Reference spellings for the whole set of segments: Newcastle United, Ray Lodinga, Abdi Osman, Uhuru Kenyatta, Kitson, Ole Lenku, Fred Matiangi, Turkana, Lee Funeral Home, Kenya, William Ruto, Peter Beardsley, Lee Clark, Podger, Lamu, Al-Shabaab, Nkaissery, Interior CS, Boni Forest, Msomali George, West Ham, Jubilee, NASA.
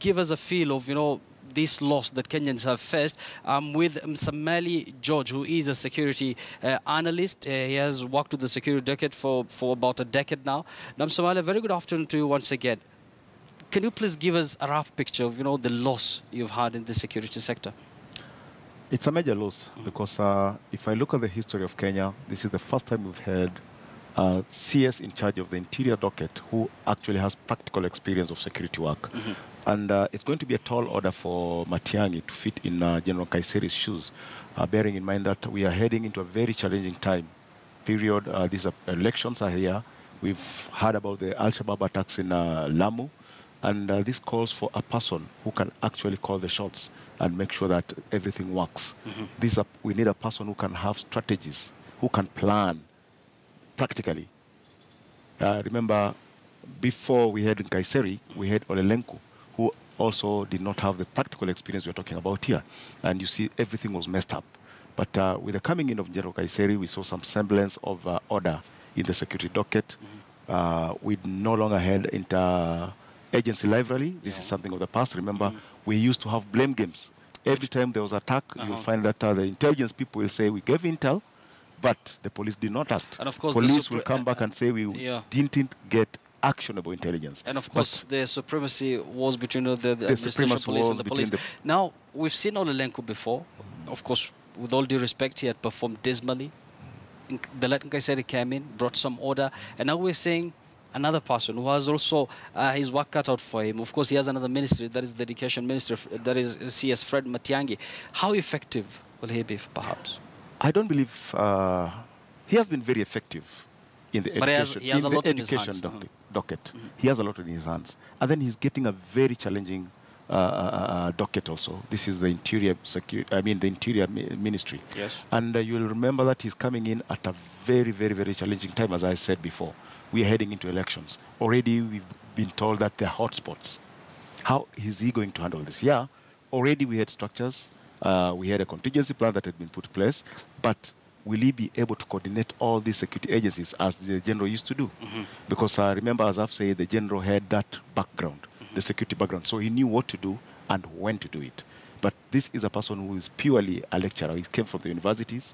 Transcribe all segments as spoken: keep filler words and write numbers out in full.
give us a feel of, you know, this loss that Kenyans have faced. I'm with Msomali George, who is a security uh, analyst. Uh, he has worked with the security decade for, for about a decade now. Now, Msomali, very good afternoon to you once again. Can you please give us a rough picture of, you know, the loss you've had in the security sector? It's a major loss because uh, if I look at the history of Kenya, this is the first time we've had Uh, C S in charge of the interior docket, who actually has practical experience of security work. Mm-hmm. And uh, it's going to be a tall order for Matiangi to fit in uh, General Nkaissery's shoes, uh, bearing in mind that we are heading into a very challenging time period. Uh, these are, elections are here. We've heard about the Al-Shabaab attacks in uh, Lamu, and uh, this calls for a person who can actually call the shots and make sure that everything works. Mm-hmm. These are, we need a person who can have strategies, who can plan, practically. Uh, remember, before we had Nkaissery, we had Ole Lenku, who also did not have the practical experience we're talking about here. And you see, everything was messed up. But uh, with the coming in of General Nkaissery, we saw some semblance of uh, order in the security docket. Mm-hmm. uh, we no longer had inter-agency library. This yeah. is something of the past. Remember, mm-hmm. we used to have blame games. Every time there was attack, uh-huh. you'll find that uh, the intelligence people will say, we gave intel, but the police did not act. And of course, police will come back and say we yeah. didn't get actionable intelligence. And of course, but the supremacy was between the, the, the administration police and the police. The now, we've seen Ole Lenku before. Mm. Of course, with all due respect, he had performed dismally. Mm. The late Nkaissery came in, brought some order, and now we're seeing another person who has also uh, his work cut out for him. Of course, he has another ministry, that is the education minister, that is C S Fred Matiangi. How effective will he be, perhaps? I don't believe uh, he has been very effective in the but education, he has, he has in the education doc mm-hmm. docket. Mm-hmm. He has a lot in his hands. And then he's getting a very challenging uh, uh, docket also. This is the interior security, I mean the interior ministry. Yes. And uh, you'll remember that he's coming in at a very, very, very challenging time, as I said before. We're heading into elections. Already we've been told that they're hotspots. How is he going to handle this? Yeah, already we had structures. Uh, we had a contingency plan that had been put in place, but will he be able to coordinate all these security agencies as the general used to do? Mm-hmm. Because uh, remember, as I've said, the general had that background, mm-hmm. the security background, so he knew what to do and when to do it. But this is a person who is purely a lecturer. He came from the universities.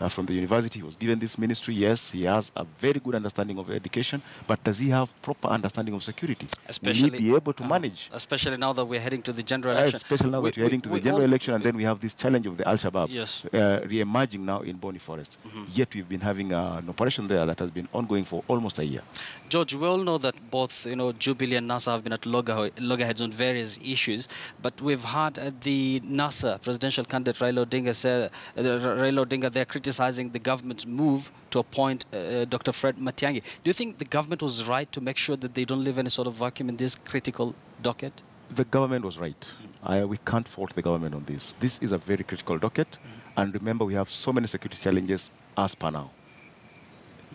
Uh, from the university, he was given this ministry. Yes, he has a very good understanding of education, but does he have proper understanding of security? Especially, will he be able to uh, manage? Especially now that we're heading to the general election. Uh, especially now we, that we're we, heading to we the general election, and then we have this challenge of the Al-Shabaab yes. uh, re-emerging now in Boni Forest. Mm-hmm. Yet we've been having uh, an operation there that has been ongoing for almost a year. George, we all know that both you know, Jubilee and NASA have been at loggerheads on various issues, but we've heard uh, the NASA presidential candidate, Ray Lodinga, say, uh, Ray Lodinga, they're criticizing the government's move to appoint uh, Doctor Fred Matiangi. Do you think the government was right to make sure that they don't leave any sort of vacuum in this critical docket? The government was right. Mm-hmm. I, we can't fault the government on this. This is a very critical docket. Mm-hmm. And remember, we have so many security challenges as per now.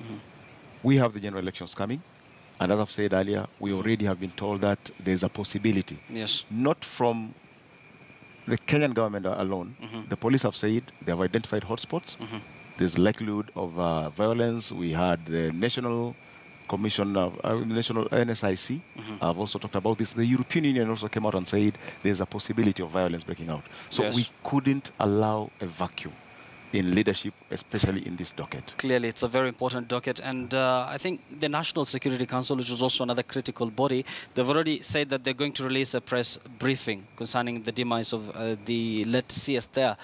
Mm-hmm. We have the general elections coming. And as I've said earlier, we already have been told that there's a possibility. Yes. Not from the Kenyan government alone, mm-hmm. the police have said they have identified hotspots. Mm-hmm. There's likelihood of uh, violence. We had the National Commission, of, uh, National N S I C. Mm-hmm. I've also talked about this. The European Union also came out and said there's a possibility of violence breaking out. So yes. we couldn't allow a vacuum in leadership, especially in this docket. Clearly, it's a very important docket. And uh, I think the National Security Council, which is also another critical body, they've already said that they're going to release a press briefing concerning the demise of uh, the late C S there.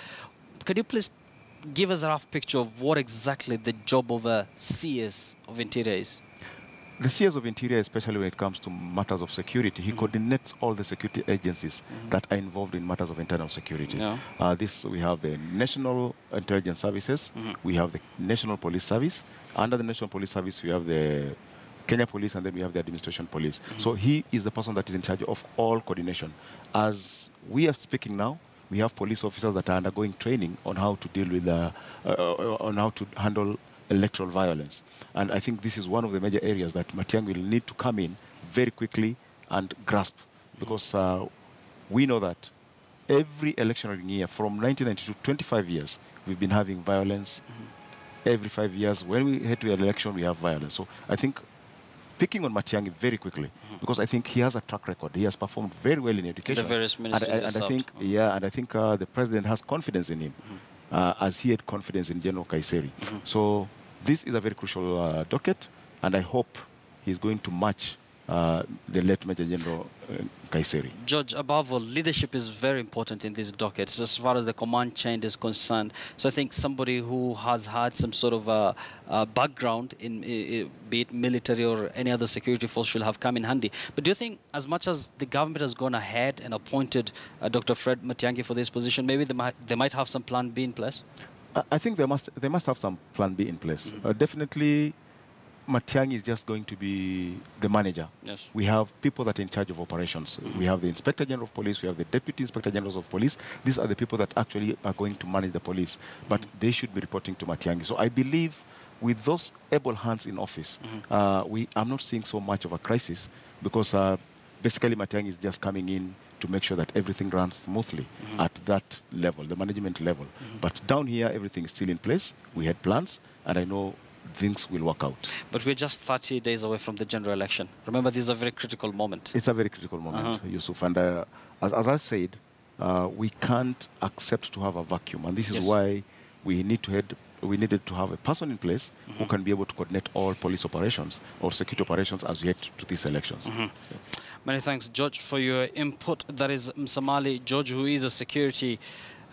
Could you please give us a rough picture of what exactly the job of a C S of Interior is? The C S of Interior, especially when it comes to matters of security, he mm-hmm. coordinates all the security agencies mm-hmm. that are involved in matters of internal security. Yeah. Uh, this, we have the National Intelligence Services, mm-hmm. we have the National Police Service. Under the National Police Service, we have the Kenya Police, and then we have the Administration Police. Mm-hmm. So he is the person that is in charge of all coordination. As we are speaking now, we have police officers that are undergoing training on how to deal with, uh, uh, on how to handle electoral violence. And I think this is one of the major areas that Matiangi will need to come in very quickly and grasp, because uh, we know that every electioneering year from nineteen ninety-two, twenty-five years, we've been having violence. Mm-hmm. Every five years, when we head to an election, we have violence. So I think picking on Matiangi very quickly, mm-hmm. because I think he has a track record. He has performed very well in education. The various ministries. And, and, and I think, mm-hmm. yeah, and I think uh, the president has confidence in him, mm-hmm. uh, as he had confidence in General Nkaissery. Mm-hmm. So this is a very crucial uh, docket, and I hope he's going to match uh, the late Major General Nkaissery. Uh, George, above all, leadership is very important in these dockets as far as the command chain is concerned. So I think somebody who has had some sort of a, a background in, uh, be it military or any other security force, should have come in handy. But do you think, as much as the government has gone ahead and appointed uh, Doctor Fred Matiangi for this position, maybe they might, they might have some plan B in place? I think they must, they must have some plan B in place. Mm-hmm. uh, definitely, Matiangi is just going to be the manager. Yes. We have people that are in charge of operations. Mm-hmm. We have the Inspector General of Police. We have the Deputy Inspector Generals of Police. These are the people that actually are going to manage the police. But mm-hmm. they should be reporting to Matiangi. So I believe with those able hands in office, mm-hmm. uh, we I'm not seeing so much of a crisis, because uh, basically Matiangi is just coming in to make sure that everything runs smoothly mm-hmm. at that level, the management level. Mm-hmm. But down here, everything is still in place. We had plans, and I know things will work out. But we're just thirty days away from the general election. Remember, this is a very critical moment. It's a very critical moment, uh-huh. Yusuf. And uh, as, as I said, uh, we can't accept to have a vacuum. And this is yes. why we need to head, we needed to have a person in place mm-hmm. who can be able to coordinate all police operations or security operations as we head to these elections. Mm-hmm. yeah. Many thanks, George, for your input. That is Msomali George, who is a security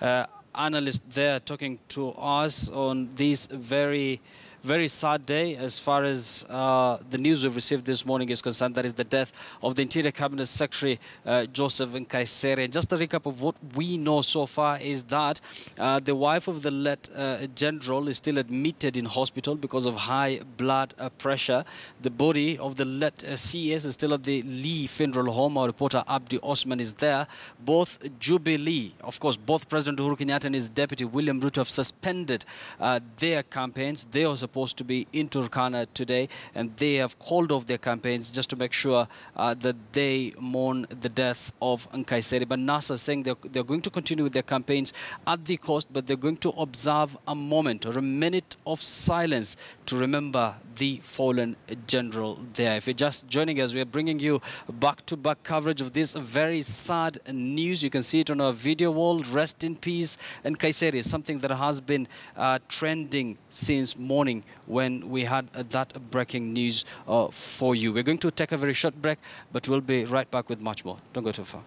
uh, analyst there, talking to us on this very... very sad day as far as uh, the news we've received this morning is concerned. That is the death of the Interior Cabinet Secretary, uh, Joseph Nkaissery. Just a recap of what we know so far is that uh, the wife of the late uh, general is still admitted in hospital because of high blood uh, pressure. The body of the late uh, C S is still at the Lee Funeral Home. Our reporter Abdi Osman is there. Both Jubilee, of course, both President Uhuru Kenyatta and his deputy William Ruto have suspended uh, their campaigns. They also supposed to be in Turkana today, and they have called off their campaigns just to make sure uh, that they mourn the death of Nkaissery. But NASA is saying they're, they're going to continue with their campaigns at the coast, but they're going to observe a moment or a minute of silence to remember the fallen general there. If you're just joining us, we are bringing you back-to-back coverage of this very sad news. You can see it on our video wall. Rest in peace. Nkaissery is something that has been uh, trending since morning when we had uh, that breaking news uh, for you. We're going to take a very short break, but we'll be right back with much more. Don't go too far.